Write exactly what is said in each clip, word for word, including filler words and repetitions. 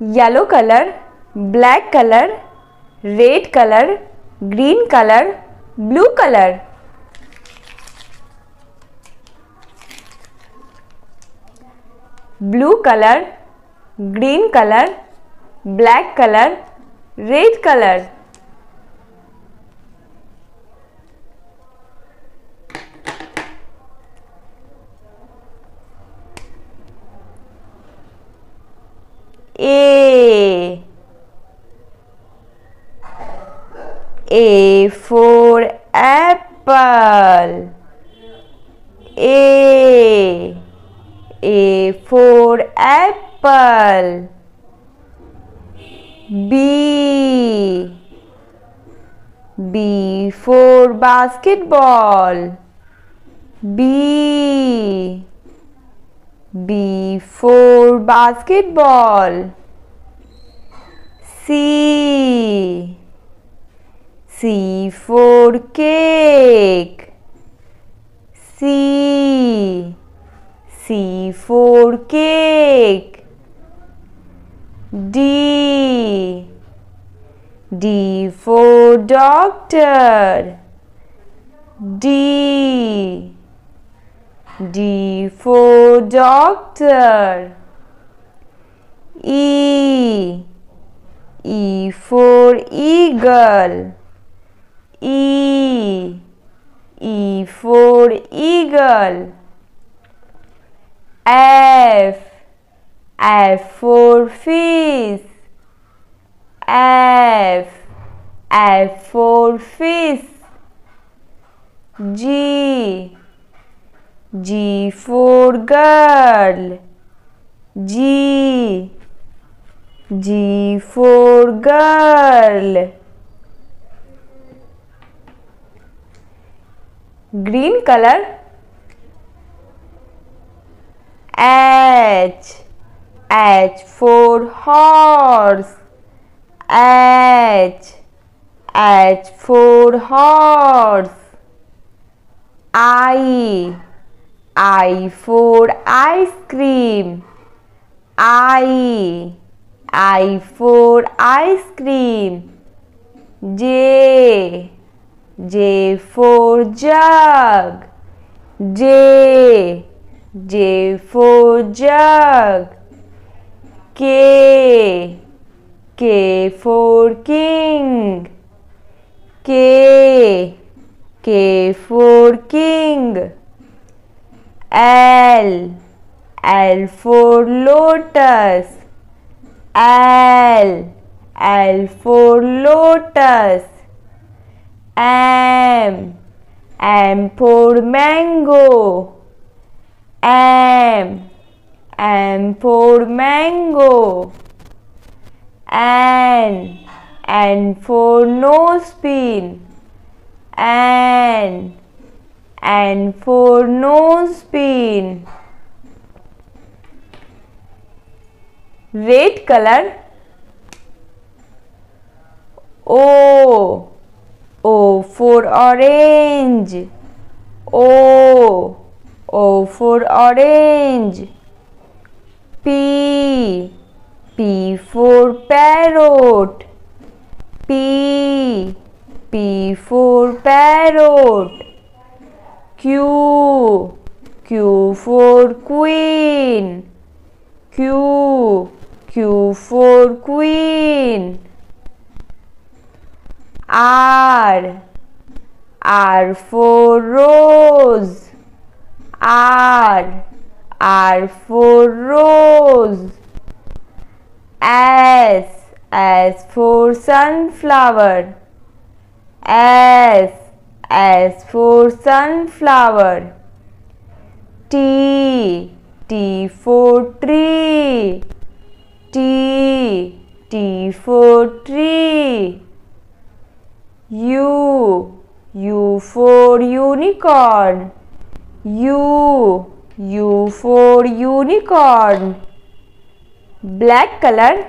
yellow color, black color, red color, green color, blue color. Blue color, green color, black color, red color. A. A for apple. A. A for apple. B. B for basketball. B. B for basketball. C. C for cake. C. C for cake. D. D for doctor. D. D for doctor. E. E for eagle. E. E for eagle. F. F for fish. F. F for fish. G. G for girl. G. G for girl. Green color. H. H for horse. H. H for horse. I. I for ice cream. I. I for ice cream. J. J for jug. J. J for jug. K. K for king. K. K for king. L. L for lotus. L. L for lotus. M. M for mango. M. M for mango. N. N for nose pin. N. N for nose pin. Red color. O. O for orange. O. O for orange. P. P for parrot. P. P for parrot. Q. Q for queen. Q. Q for queen. R. R for rose. R. R for rose. S. S for sunflower. S. S for sunflower. T. T for tree. T. T for tree. U. U for unicorn. U. U for unicorn. Black color.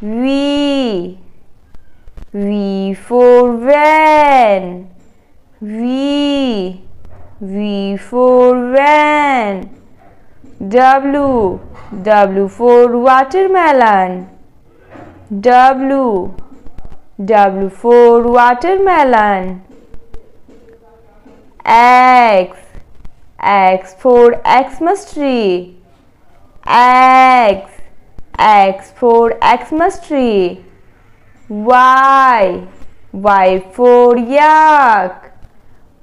V. V for van. V. V for van. W. W for watermelon. W. W for watermelon. X. X for Xmas tree. X. X for Xmas tree. Y. Y for yak.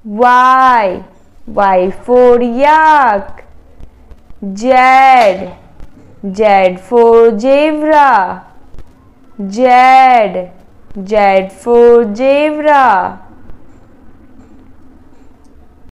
Y. Y for yak. Z. Z for zebra. Z. Z for zebra.